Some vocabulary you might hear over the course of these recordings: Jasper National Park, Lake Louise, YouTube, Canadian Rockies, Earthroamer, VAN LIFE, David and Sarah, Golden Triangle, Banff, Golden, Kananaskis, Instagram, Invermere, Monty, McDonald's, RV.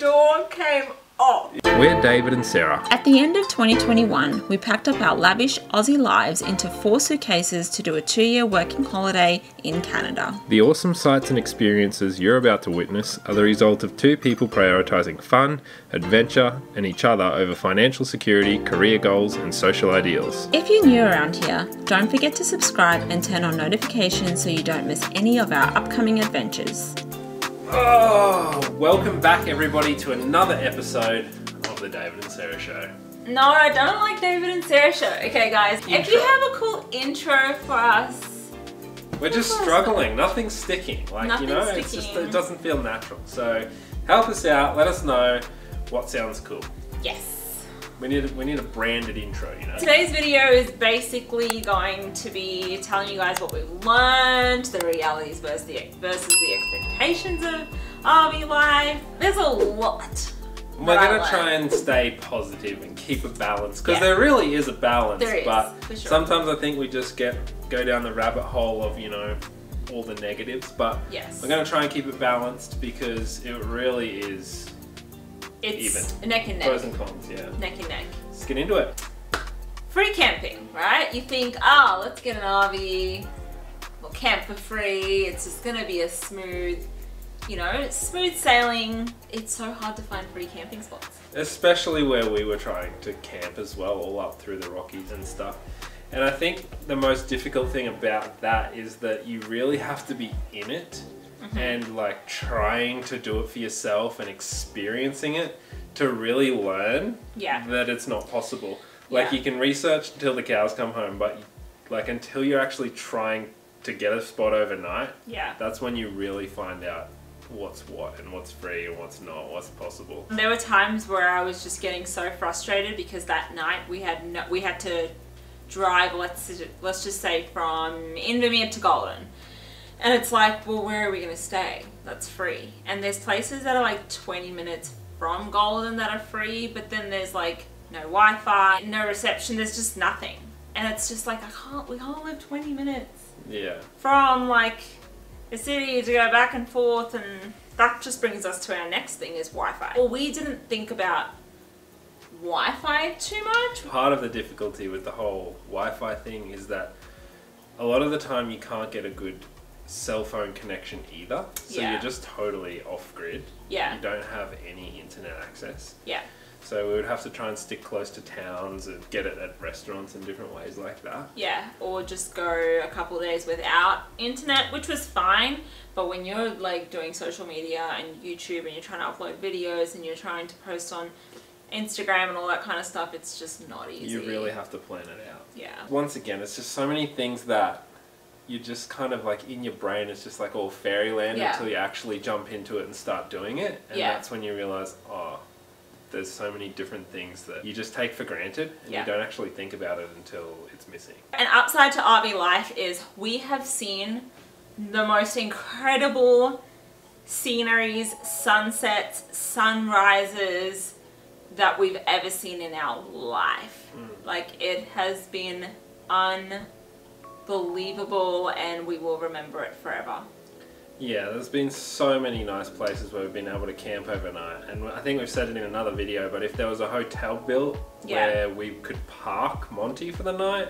door came off. We're David and Sarah. At the end of 2021, we packed up our lavish Aussie lives into 4 suitcases to do a 2-year working holiday in Canada. The awesome sights and experiences you're about to witness are the result of 2 people prioritising fun, adventure, and each other over financial security, career goals, and social ideals. If you're new around here, don't forget to subscribe and turn on notifications so you don't miss any of our upcoming adventures. Oh, welcome back everybody to another episode the David and Sarah Show. No, I don't like David and Sarah Show. Okay guys, if you have a cool intro for us. We're just struggling, nothing's sticking. Like, you know, it's just, it doesn't feel natural. So help us out, let us know what sounds cool. Yes. We need a branded intro, you know. Today's video is basically going to be telling you guys what we've learned, the realities versus the expectations of RV life. There's a lot. We're going to try and stay positive and keep a balance, because there really is a balance, but sometimes I think we just go down the rabbit hole of, you know, all the negatives, but we're going to try and keep it balanced because it really is even. Neck and neck. Pros and cons, yeah. Neck and neck. Let's get into it. Free camping, right? You think, oh, let's get an RV, we'll camp for free, it's just going to be a smooth... You know, smooth sailing. It's so hard to find free camping spots. Especially where we were trying to camp as well, all up through the Rockies and stuff. And I think the most difficult thing about that is that you really have to be in it and like trying to do it for yourself and experiencing it to really learn that it's not possible. Like you can research until the cows come home, but like until you're actually trying to get a spot overnight, that's when you really find out what's what and what's free and what's not, what's possible. There were times where I was just getting so frustrated because that night we had to drive, let's just say from Invermere to Golden, and it's like, well, where are we going to stay that's free? And there's places that are like 20 minutes from Golden that are free, but then there's like no Wi-Fi, no reception, there's just nothing, and it's just like we can't live 20 minutes from like the city to go back and forth, and that just brings us to our next thing is Wi-Fi. Well, we didn't think about Wi-Fi too much. Part of the difficulty with the whole Wi-Fi thing is that a lot of the time you can't get a good cell phone connection either, so you're just totally off grid. You don't have any internet access. So we would have to try and stick close to towns and get it at restaurants in different ways like that. Or just go a couple of days without internet, which was fine. But when you're like doing social media and YouTube and you're trying to upload videos and you're trying to post on Instagram and all that kind of stuff, it's just not easy. You really have to plan it out. Once again, it's just so many things that you just kind of like in your brain, it's just like all fairyland until you actually jump into it and start doing it. And that's when you realize, oh, there's so many different things that you just take for granted and you don't actually think about it until it's missing. An upside to RV life is we have seen the most incredible sceneries, sunsets, sunrises that we've ever seen in our life. Like, it has been unbelievable and we will remember it forever. Yeah, there's been so many nice places where we've been able to camp overnight, and I think we've said it in another video, but if there was a hotel built where we could park Monty for the night,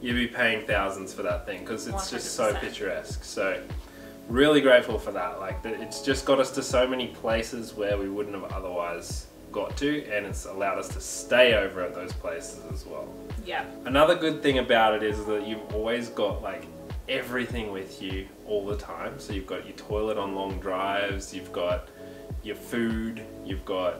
you'd be paying thousands for that thing because it's 100%. Just so picturesque. So really grateful for that. Like, it's just got us to so many places where we wouldn't have otherwise got to, and it's allowed us to stay over at those places as well. Another good thing about it is that you've always got like everything with you all the time. So you've got your toilet on long drives, you've got your food, you've got,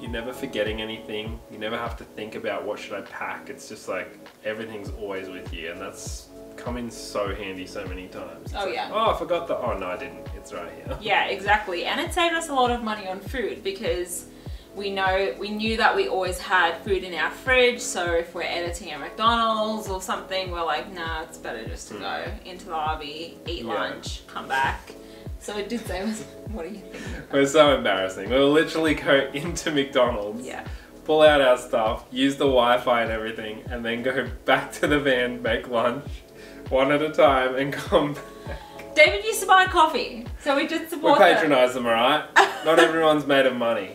you're never forgetting anything, you never have to think about what should I pack. It's just like everything's always with you, and that's come in so handy so many times. It's oh, I forgot that. Oh no, I didn't, it's right here. Exactly, and it saved us a lot of money on food because we knew that we always had food in our fridge, so if we're editing at McDonald's or something, we're like, nah, it's better just to go into the RV, eat lunch, come back. So it did save us. What are you thinking about? We're so embarrassing. We'll literally go into McDonald's, pull out our stuff, use the Wi-Fi and everything, and then go back to the van, make lunch, one at a time, and come back. David used to buy coffee, so we did support them. We patronise them, alright? Not everyone's made of money.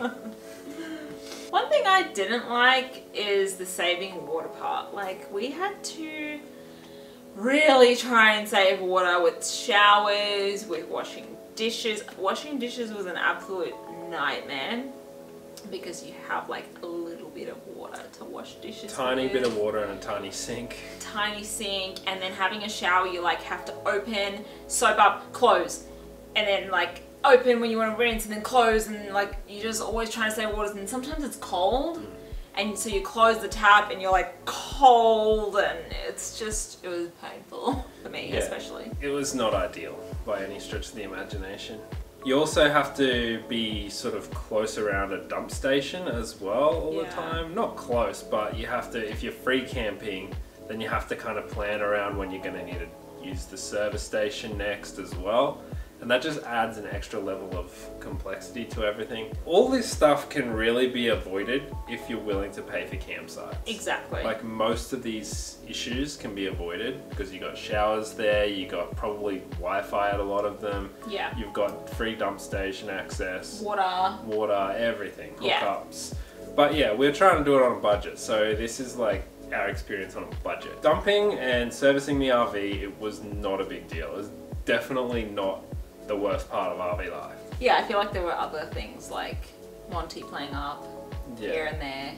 One thing I didn't like is the saving water part. Like, we had to really try and save water with showers, with washing dishes. Washing dishes was an absolute nightmare because you have like a little bit of water to wash dishes. Tiny bit of water and a tiny sink. Tiny sink, and then having a shower you like have to open, soap up, close, and then like open when you want to rinse and then close, and like you're just always trying to save water, and sometimes it's cold and so you close the tap and you're like cold, and it's just, it was painful for me, especially. It was not ideal by any stretch of the imagination. You also have to be sort of close around a dump station as well all the time. Not close, but you have to, if you're free camping, then you have to kind of plan around when you're going to need to use the service station next as well. And that just adds an extra level of complexity to everything. All this stuff can really be avoided if you're willing to pay for campsites. Exactly. Like most of these issues can be avoided because you got showers there, you got probably Wi-Fi at a lot of them. Yeah. You've got free dump station access. Water. Water, everything. Hookups. But yeah, we're trying to do it on a budget. So this is like our experience on a budget. Dumping and servicing the RV, it was not a big deal. It was definitely not the worst part of RV life. Yeah, I feel like there were other things like Monty playing up here and there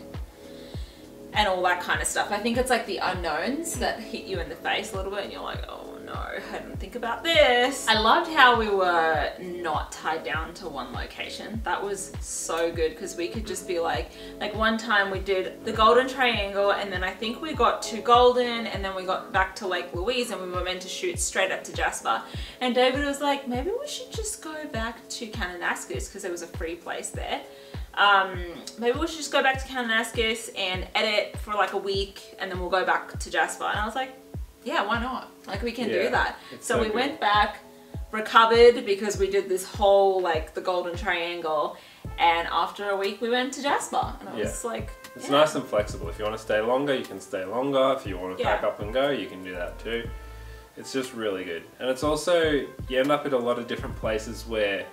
and all that kind of stuff. I think it's like the unknowns that hit you in the face a little bit and you're like, oh no, I didn't think about this. I loved how we were not tied down to one location. That was so good because we could just be like one time we did the Golden Triangle and then I think we got to Golden and then we got back to Lake Louise and we were meant to shoot straight up to Jasper. And David was like, maybe we should just go back to Kananaskis because there was a free place there. Maybe we should just go back to Kananaskis and edit for like a week and then we'll go back to Jasper. And I was like, yeah, why not? Like, we can do that. So we went back, recovered, because we did this whole, like, the Golden Triangle, and after a week we went to Jasper, and I was like, it's nice and flexible. If you want to stay longer, you can stay longer. If you want to pack up and go, you can do that too. It's just really good. And it's also, you end up at a lot of different places where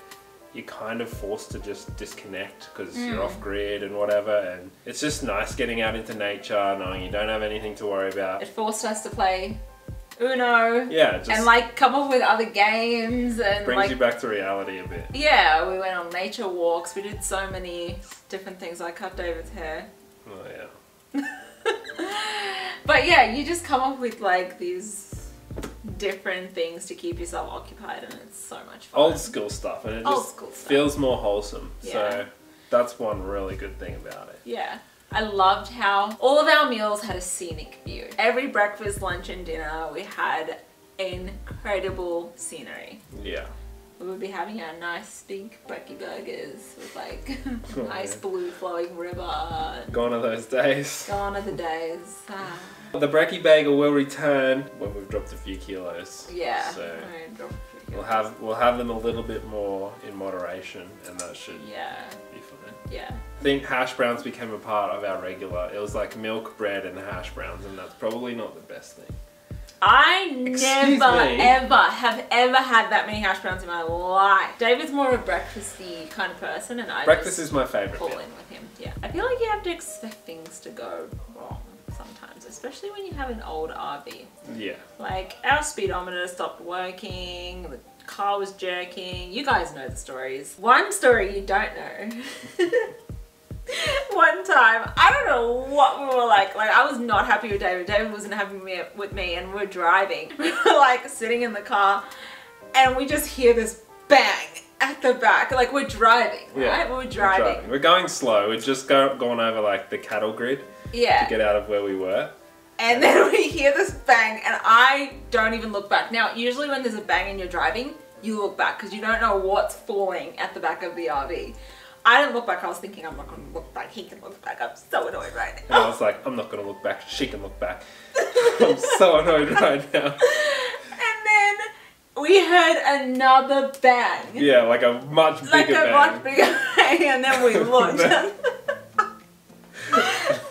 you're kind of forced to just disconnect because you're off grid and whatever, and it's just nice getting out into nature knowing you don't have anything to worry about. It forced us to play Uno and like come up with other games, and brings like, you back to reality a bit. Yeah, we went on nature walks, we did so many different things. I cut David's hair. Oh yeah. But yeah, you just come up with like these different things to keep yourself occupied, and it's so much fun. Old school stuff, and it just feels more wholesome. So that's one really good thing about it. Yeah, I loved how all of our meals had a scenic view. Every breakfast, lunch and dinner we had incredible scenery. Yeah, we would be having our nice big brekkie burgers with like nice blue flowing river. Gone are those days. Gone are the days. Ah. The brekkie bagel will return when we've dropped a few kilos. Yeah. So I dropped a few kilos. We'll have them a little bit more in moderation, and that should be fine. Yeah. I think hash browns became a part of our regular. It was like milk, bread, and hash browns, and that's probably not the best thing. I never have ever had that many hash browns in my life. David's more of a breakfasty kind of person, and breakfast is my favorite. Fall in with him. Yeah, I feel like you have to expect things to go wrong sometimes, especially when you have an old RV. Yeah. Like our speedometer stopped working. The car was jerking. You guys know the stories. One story you don't know. One time, I don't know what we were like I was not happy with David. David wasn't happy with me, and we're driving. We were like sitting in the car and we just hear this bang at the back. Like we're driving, right? We're driving. We're going slow. We've just gone over like the cattle grid to get out of where we were. And then we hear this bang and I don't even look back. Now, usually when there's a bang and you're driving, you look back because you don't know what's falling at the back of the RV. I didn't look back. I was thinking, I'm not going to look back. He can look back. I'm so annoyed right now. And I was like, I'm not going to look back. She can look back. I'm so annoyed right now. And then we heard another bang. Yeah, like a much bigger bang. Like a much bigger bang. And then we looked. The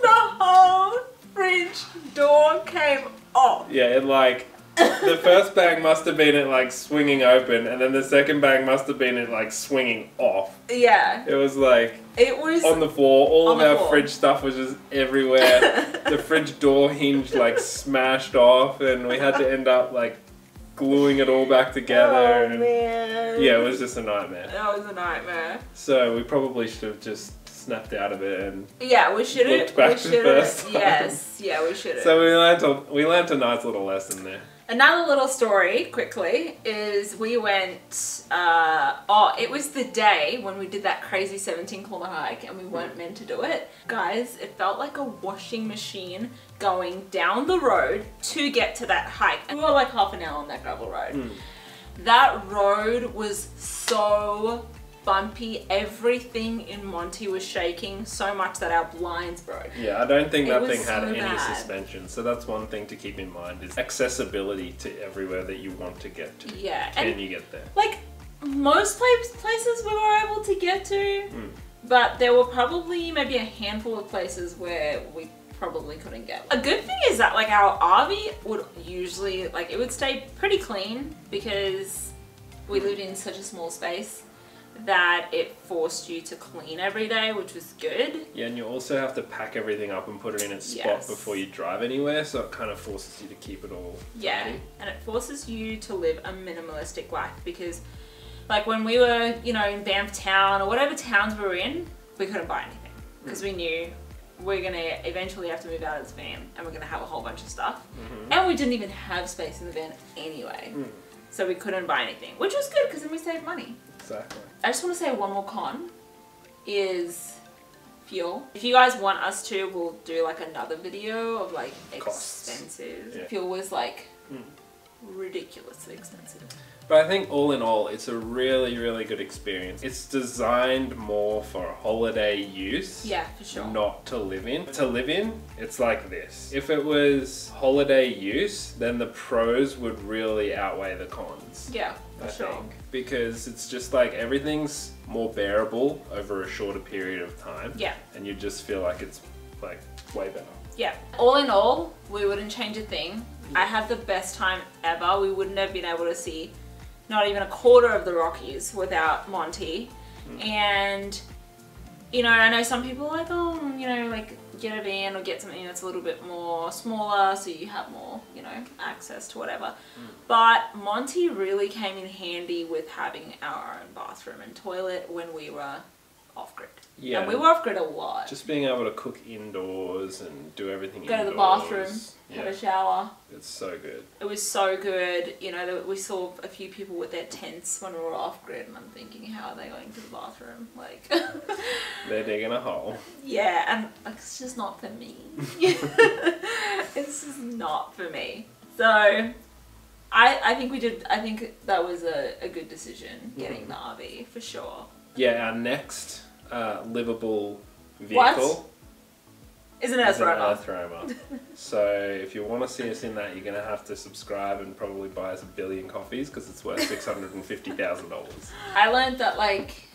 whole fridge door came off. Yeah, it like The first bang must have been it like swinging open, and then the second bang must have been it like swinging off. Yeah. It was like, it was on the floor. All of our fridge stuff was just everywhere. The fridge door hinge like smashed off, and we had to end up like gluing it all back together. Oh, and man. Yeah, it was just a nightmare. That was a nightmare. So we probably should have just snapped out of it and we should have looked back to the first time. Yes, yeah, we should have. So we learnt a nice little lesson there. Another little story, quickly, is we went, it was the day when we did that crazy 17-kilometer hike and we weren't meant to do it. Guys, it felt like a washing machine going down the road to get to that hike. And we were like half an hour on that gravel road. Mm. That road was so bumpy. Everything in Monty was shaking so much that our blinds broke. Yeah, I don't think that thing had any suspension. So that's one thing to keep in mind, is accessibility to everywhere that you want to get to. Yeah. Can you get there? Like most places we were able to get to, but there were probably maybe a handful of places where we probably couldn't get. A good thing is that like our RV would usually, like it would stay pretty clean because we lived in such a small space that it forced you to clean every day, which was good. Yeah, and you also have to pack everything up and put it in its spot before you drive anywhere, so it kind of forces you to keep it all ready. And it forces you to live a minimalistic life, because like when we were, you know, in Banff town or whatever towns we were in, we couldn't buy anything because we knew we're gonna eventually have to move out of this van and we're gonna have a whole bunch of stuff. And we didn't even have space in the van anyway. So we couldn't buy anything, which was good because then we saved money. Exactly. I just want to say one more con is fuel. If you guys want us to, we'll do like another video of like expenses. Yeah. Fuel was like ridiculously expensive. But I think all in all, it's a really, really good experience. It's designed more for holiday use. Yeah, for sure. Not to live in. To live in, it's like this. If it was holiday use, then the pros would really outweigh the cons. Yeah, for sure. Because it's just like everything's more bearable over a shorter period of time. Yeah. And you just feel like it's like way better. Yeah. All in all, we wouldn't change a thing. I had the best time ever. We wouldn't have been able to see not even a quarter of the Rockies without Monty. And, you know, I know some people are like, oh, you know, like get a van or get something that's a little bit more smaller so you have more, you know, access to whatever. But Monty really came in handy with having our own bathroom and toilet when we were off-grid. Yeah. And we were off-grid a lot. Just being able to cook indoors and do everything indoors. Go to the bathroom, have a shower. It's so good. It was so good. You know, we saw a few people with their tents when we were off-grid, and I'm thinking, how are they going to the bathroom? Like, they're digging a hole. Yeah, and like, it's just not for me. It's just not for me. So I think we did, I think that was a good decision, getting the RV, for sure. Yeah, our next livable vehicle is an Earthroamer. So if you want to see us in that, you're going to have to subscribe and probably buy us a billion coffees because it's worth $650,000. I learned that like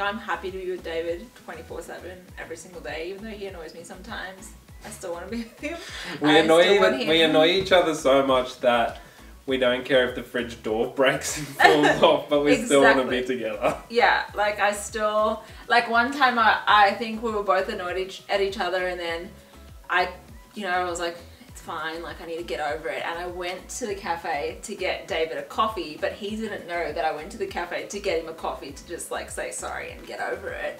I'm happy to be with David 24/7 every single day, even though he annoys me sometimes. I still want to be with him. We annoy each other so much that we don't care if the fridge door breaks and falls off, but we still want to be together. Yeah, like I still, like one time I think we were both annoyed at each other, and then I was like, it's fine, like I need to get over it. And I went to the cafe to get David a coffee, but he didn't know that I went to the cafe to get him a coffee to just like say sorry and get over it.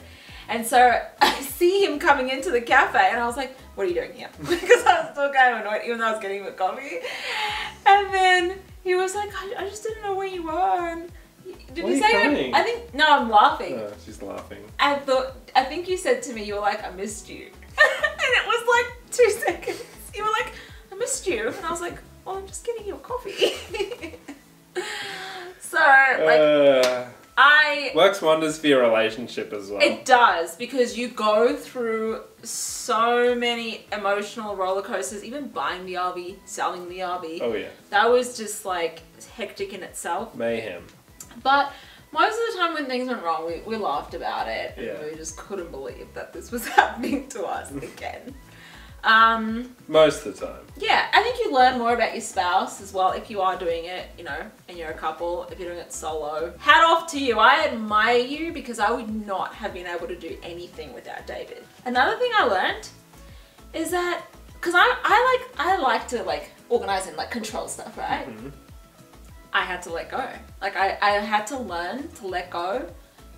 And so I see him coming into the cafe and I was like, what are you doing here? Because I was still kind of annoyed even though I was getting him a coffee. And then he was like, I just didn't know where you were. And did you say it? I think, no, I'm laughing. No, she's laughing. I think you said to me, you were like, I missed you. And it was like 2 seconds. You were like, I missed you. And I was like, well, I'm just getting you a coffee. So like, works wonders for your relationship as well. It does, because you go through so many emotional roller coasters, even buying the RV, selling the RV. Oh yeah. That was just like hectic in itself. Mayhem. But most of the time when things went wrong, we laughed about it. Yeah. And we just couldn't believe that this was happening to us again. Most of the time. Yeah, I think you learn more about your spouse as well if you are doing it, you know, and you're a couple, if you're doing it solo. Hat off to you. I admire you because I would not have been able to do anything without David. Another thing I learned is that, because I like to organize and control stuff, right? Mm-hmm. I had to let go. I had to learn to let go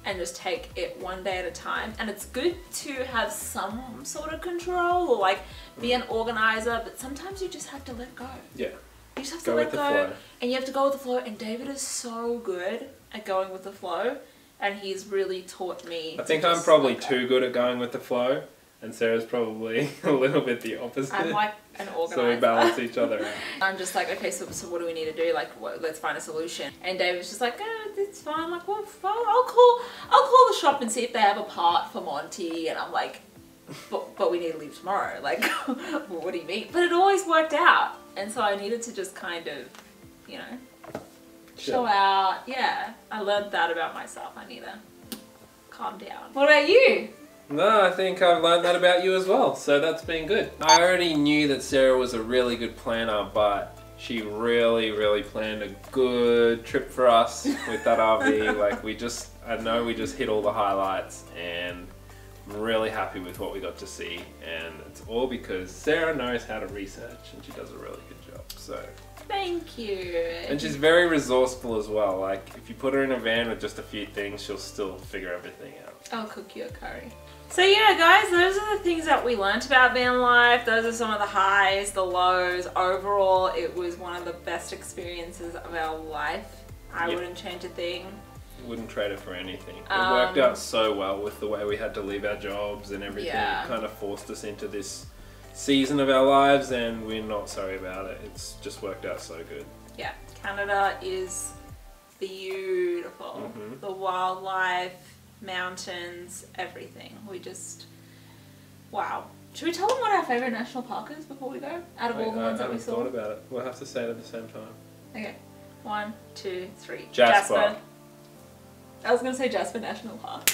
and just take it one day at a time. And it's good to have some sort of control or be an organizer, but sometimes you just have to let go. Yeah. You just have to let go and you have to go with the flow. And David is so good at going with the flow and he's really taught me. I think I'm probably too good at going with the flow and Sarah's probably a little bit the opposite. I'm like an organizer. So we balance each other out. I'm just like, okay, so what do we need to do? Let's find a solution. And David's just like, oh, it's fine. Well, I'll call the shop and see if they have a part for Monty. And I'm like, but we need to leave tomorrow. Well, what do you mean? But it always worked out. And so I needed to just kind of, you know, chill out. Yeah, I learned that about myself. I need to calm down. What about you? No, I think I've learned that about you as well, so that's been good. I already knew that Sarah was a really good planner, but she really, really planned a good trip for us with that RV. I know we just hit all the highlights, and I'm really happy with what we got to see, and it's all because Sarah knows how to research, and she does a really good job, so. Thank you. And she's very resourceful as well. If you put her in a van with just a few things, she'll still figure everything out. I'll cook you a curry. So yeah guys, those are the things that we learnt about van life. Those are some of the highs, the lows. Overall, it was one of the best experiences of our life. I wouldn't change a thing. Wouldn't trade it for anything. It worked out so well with the way we had to leave our jobs and everything. Yeah. It kind of forced us into this season of our lives and we're not sorry about it. It's just worked out so good. Yeah, Canada is beautiful. Mm-hmm. The wildlife, mountains, everything. We just, wow. Should we tell them what our favourite national park is before we go? Out of all the ones that we saw? I haven't thought about it. We'll have to say it at the same time. Okay. 1, 2, 3. Jasper. I was going to say Jasper National Park.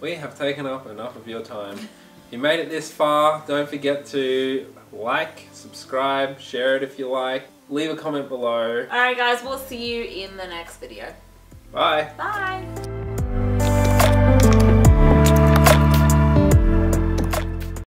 We have taken up enough of your time. If you made it this far, don't forget to like, subscribe, share it if you like. Leave a comment below. Alright guys, we'll see you in the next video. Bye. Bye.